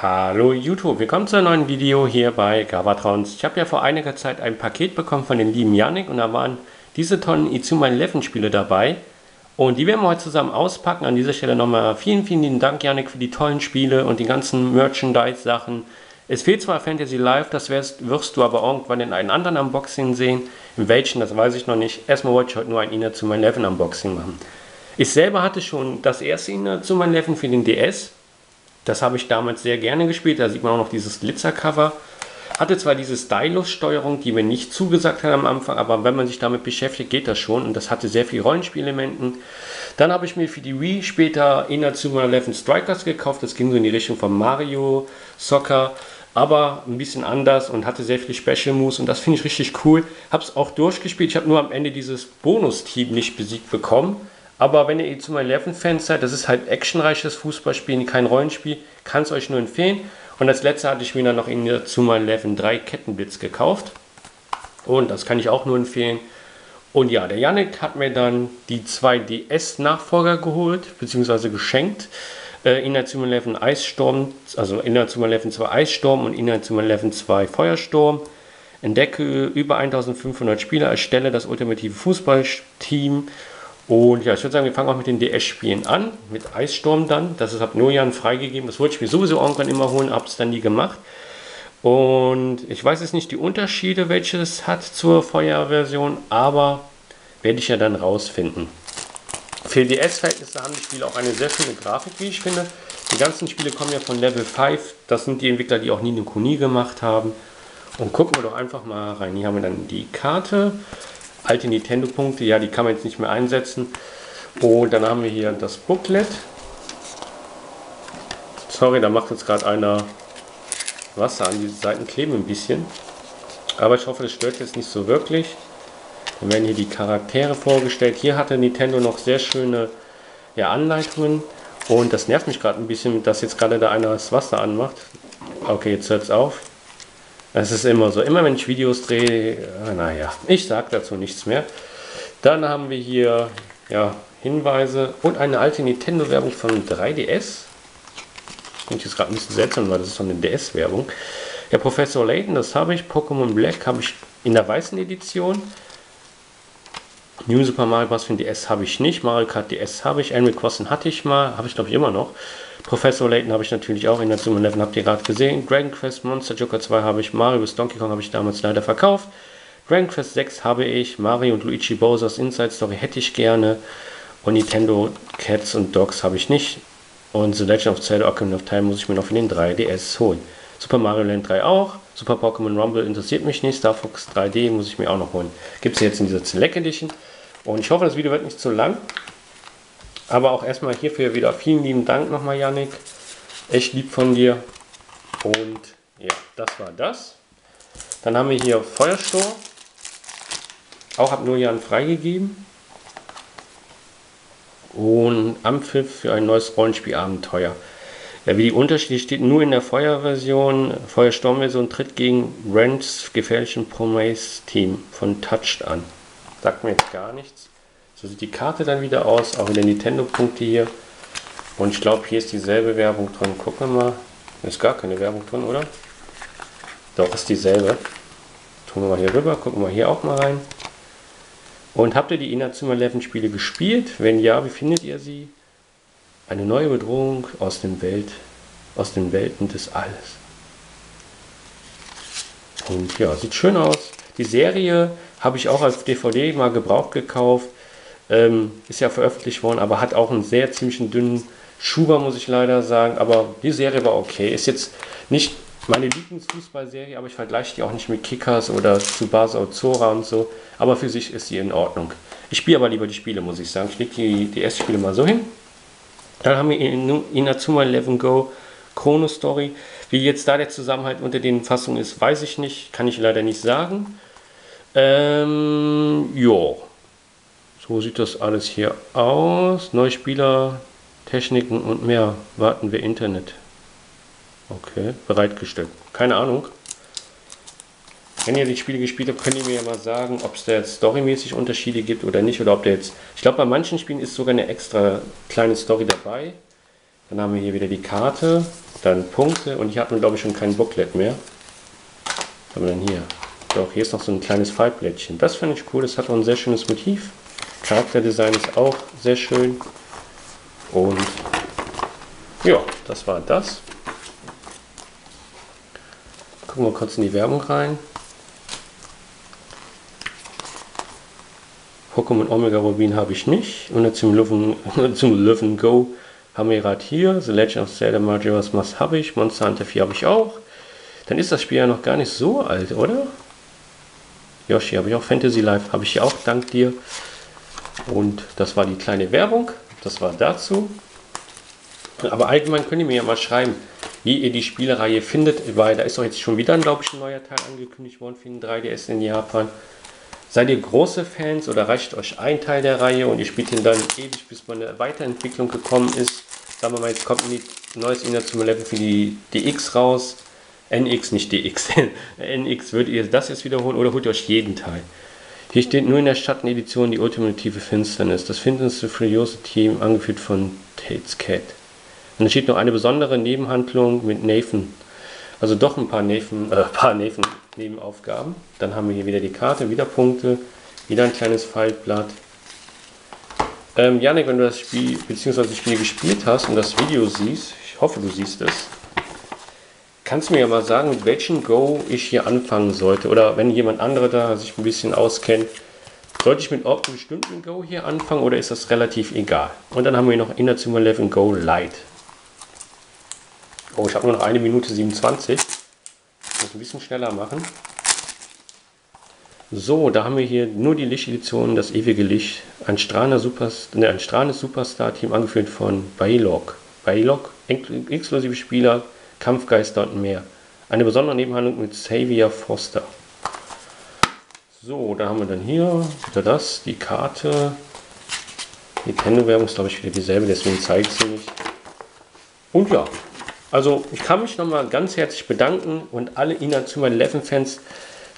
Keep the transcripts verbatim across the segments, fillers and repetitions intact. Hallo YouTube, willkommen zu einem neuen Video hier bei Gavatrons. Ich habe ja vor einiger Zeit ein Paket bekommen von dem lieben Yannick und da waren diese tollen Inazuma Eleven Spiele dabei und die werden wir heute zusammen auspacken. An dieser Stelle nochmal vielen, vielen lieben Dank Yannick für die tollen Spiele und die ganzen Merchandise Sachen. Es fehlt zwar Fantasy Life, das wirst, wirst du aber irgendwann in einem anderen Unboxing sehen. In welchen, das weiß ich noch nicht. Erstmal wollte ich heute nur ein Inazuma Eleven Unboxing machen. Ich selber hatte schon das erste Inazuma Eleven für den D S. Das habe ich damals sehr gerne gespielt, da sieht man auch noch dieses Glitzercover. Hatte zwar diese Stylus-Steuerung, die mir nicht zugesagt hat am Anfang, aber wenn man sich damit beschäftigt, geht das schon. Und das hatte sehr viele Rollenspielelementen. Dann habe ich mir für die Wii später Inazuma Eleven Strikers gekauft. Das ging so in die Richtung von Mario, Soccer, aber ein bisschen anders und hatte sehr viele Special Moves. Und das finde ich richtig cool. Habe es auch durchgespielt. Ich habe nur am Ende dieses Bonus-Team nicht besiegt bekommen. Aber wenn ihr Inazuma Eleven Fans seid, das ist halt actionreiches Fußballspiel, kein Rollenspiel, kann es euch nur empfehlen. Und als letzte hatte ich mir dann noch Inazuma Eleven drei Kettenblitz gekauft. Und das kann ich auch nur empfehlen. Und ja, der Yannick hat mir dann die zwei D S-Nachfolger geholt, beziehungsweise geschenkt. Äh, Inazuma Eleven Eissturm, also Inazuma Eleven zwei Eissturm und Inazuma Eleven zwei Feuersturm. Entdecke über eintausendfünfhundert Spieler, erstelle das ultimative Fußballteam. Und ja, ich würde sagen, wir fangen auch mit den D S-Spielen an, mit Eissturm dann. Das ist ab Neujahr freigegeben, das wollte ich mir sowieso irgendwann immer holen, habe es dann nie gemacht. Und ich weiß jetzt nicht die Unterschiede, welche es hat zur Feuerversion, aber werde ich ja dann rausfinden. Für D S-Verhältnisse haben die Spiele auch eine sehr schöne Grafik, wie ich finde. Die ganzen Spiele kommen ja von Level fünf, das sind die Entwickler, die auch Ni no Kuni gemacht haben. Und gucken wir doch einfach mal rein, hier haben wir dann die Karte. Alte Nintendo-Punkte, ja, die kann man jetzt nicht mehr einsetzen. Und dann haben wir hier das Booklet. Sorry, da macht jetzt gerade einer Wasser an. Die Seiten kleben ein bisschen. Aber ich hoffe, das stört jetzt nicht so wirklich. Dann werden hier die Charaktere vorgestellt. Hier hatte Nintendo noch sehr schöne ja, Anleitungen. Und das nervt mich gerade ein bisschen, dass jetzt gerade da einer das Wasser anmacht. Okay, jetzt hört es auf. Es ist immer so, immer wenn ich Videos drehe, naja, ich sage dazu nichts mehr. Dann haben wir hier ja, Hinweise und eine alte Nintendo-Werbung von drei D S. Das finde ich jetzt gerade ein bisschen seltsam, weil das ist so eine D S-Werbung. Ja, Professor Layton, das habe ich. Pokémon Black habe ich in der weißen Edition. New Super Mario Bros. D S habe ich nicht. Mario Kart D S habe ich. Animal Crossing hatte ich mal, habe ich glaube ich immer noch. Professor Layton habe ich natürlich auch, in der Inazuma Eleven habt ihr gerade gesehen. Dragon Quest Monster Joker zwei habe ich, Mario bis Donkey Kong habe ich damals leider verkauft. Dragon Quest sechs habe ich, Mario und Luigi Bowser's Inside Story hätte ich gerne. Und Nintendo Cats und Dogs habe ich nicht. Und The Legend of Zelda Ocarina of Time muss ich mir noch für den drei D S holen. Super Mario Land drei auch, Super Pokémon Rumble interessiert mich nicht, Star Fox drei D muss ich mir auch noch holen. Gibt es jetzt in dieser Select Edition. Und ich hoffe, das Video wird nicht zu lang. Aber auch erstmal hierfür wieder vielen lieben Dank nochmal, Yannick. Echt lieb von dir. Und ja, das war das. Dann haben wir hier Feuersturm. Auch ab Neujahr freigegeben. Und Ampfiff für ein neues Rollenspielabenteuer. Ja, wie die Unterschiede steht nur in der Feuerversion. Feuersturm-Version tritt gegen Rents gefährlichen Promace-Team von Touched an. Sagt mir jetzt gar nichts. So sieht die Karte dann wieder aus, auch wieder Nintendo-Punkte hier. Und ich glaube, hier ist dieselbe Werbung drin. Gucken wir mal. Ist gar keine Werbung drin, oder? Doch, ist dieselbe. Tun wir mal hier rüber, gucken wir hier auch mal rein. Und habt ihr die Inazuma Eleven-Spiele gespielt? Wenn ja, wie findet ihr sie? Eine neue Bedrohung aus, dem Welt, aus den Welten des Alls. Und ja, sieht schön aus. Die Serie habe ich auch als D V D mal gebraucht gekauft. Ähm, ist ja veröffentlicht worden, aber hat auch einen sehr ziemlich dünnen Schuber, muss ich leider sagen. Aber die Serie war okay. Ist jetzt nicht meine Lieblingsfußballserie, aber ich vergleiche die auch nicht mit Kickers oder Tsubasa Ozora und so. Aber für sich ist die in Ordnung. Ich spiele aber lieber die Spiele, muss ich sagen. Ich lege die D S-Spiele mal so hin. Dann haben wir Inazuma Eleven Go Chrono Story. Wie jetzt da der Zusammenhalt unter den Fassungen ist, weiß ich nicht. Kann ich leider nicht sagen. Ähm, jo. So sieht das alles hier aus. Neue Spieler, Techniken und mehr. Warten wir Internet. Okay, bereitgestellt. Keine Ahnung. Wenn ihr die Spiele gespielt habt, könnt ihr mir ja mal sagen, ob es da jetzt storymäßig Unterschiede gibt oder nicht. Oder ob der jetzt... Ich glaube, bei manchen Spielen ist sogar eine extra kleine Story dabei. Dann haben wir hier wieder die Karte. dann Punkte und hier hat man glaube ich schon kein Booklet mehr. Was haben wir denn hier? Doch, hier ist noch so ein kleines Faltblättchen. Das fand ich cool, das hat auch ein sehr schönes Motiv. Charakterdesign ist auch sehr schön. Und ja, das war das. Gucken wir kurz in die Werbung rein. Pokémon Omega Rubin habe ich nicht. Und zum Eleven Go haben wir gerade hier. The Legend of Zelda Majora's Mask habe ich. Monster Hunter vier habe ich auch. Dann ist das Spiel ja noch gar nicht so alt, oder? Yoshi habe ich auch. Fantasy Life habe ich ja auch, dank dir. Und das war die kleine Werbung. Das war dazu. Aber allgemein könnt ihr mir ja mal schreiben, wie ihr die Spielereihe findet, weil da ist doch jetzt schon wieder, glaube ich, ein neuer Teil angekündigt worden für den drei D S in Japan. Seid ihr große Fans oder reicht euch ein Teil der Reihe und ihr spielt ihn dann ewig, bis man eine Weiterentwicklung gekommen ist? Sagen wir mal, jetzt kommt ein neues Inazuma Eleven für die D X raus. N X, nicht D X. N X, würdet ihr das jetzt wiederholen oder holt ihr euch jeden Teil? Hier steht nur in der Schattenedition die ultimative Finsternis. Das findendste furiose Team, angeführt von Tails Cat. Und da steht noch eine besondere Nebenhandlung mit Nathan. Also doch ein paar Nathan, äh, paar Nathan Nebenaufgaben. Dann haben wir hier wieder die Karte, wieder Punkte, wieder ein kleines Faltblatt. Ähm, Yannick, wenn du das Spiel bzw. das Spiel gespielt hast und das Video siehst, ich hoffe du siehst es, kannst du mir ja mal sagen, mit welchem Go ich hier anfangen sollte? Oder wenn jemand anderer da sich ein bisschen auskennt, sollte ich mit einem bestimmten Go hier anfangen oder ist das relativ egal? Und dann haben wir noch Inazuma Eleven Go Light. Oh, ich habe nur noch eine Minute siebenundzwanzig. Ich muss ein bisschen schneller machen. So, da haben wir hier nur die Lichtedition, das ewige Licht. Ein strahlender Superstar, ne, ein strahlendes Superstar-Team, angeführt von Bailog. Bailog, exklusive Spieler, Kampfgeister und mehr. Eine besondere Nebenhandlung mit Xavier Foster. So, da haben wir dann hier wieder das, die Karte. Die Nintendo-Werbung ist, glaube ich, wieder dieselbe, deswegen zeige ich sie nicht. Und ja, also ich kann mich nochmal ganz herzlich bedanken und alle Inazuma Eleven-Fans,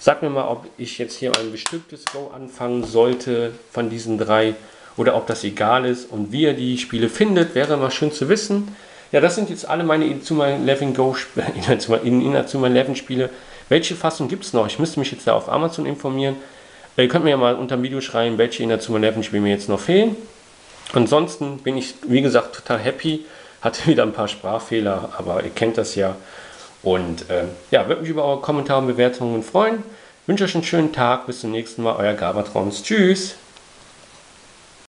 sagt mir mal, ob ich jetzt hier ein bestimmtes Go anfangen sollte von diesen drei oder ob das egal ist und wie ihr die Spiele findet, wäre mal schön zu wissen. Ja, das sind jetzt alle meine Inazuma Eleven Go Inazuma, Inazuma Eleven Spiele. Welche Fassung gibt es noch? Ich müsste mich jetzt da auf Amazon informieren. Ihr könnt mir ja mal unter dem Video schreiben, welche Inazuma Eleven Spiele mir jetzt noch fehlen. Ansonsten bin ich, wie gesagt, total happy. Hatte wieder ein paar Sprachfehler, aber ihr kennt das ja. Und äh, ja, würde mich über eure Kommentare und Bewertungen freuen. Ich wünsche euch einen schönen Tag. Bis zum nächsten Mal. Euer Gavatrons. Tschüss.